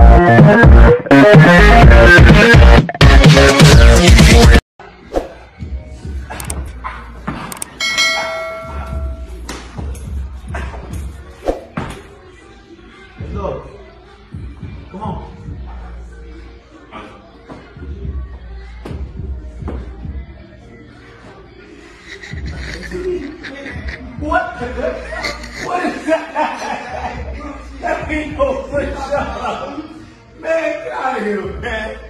Come on. What? What is that? That ain't no fresh shot. Man, get out of here, man.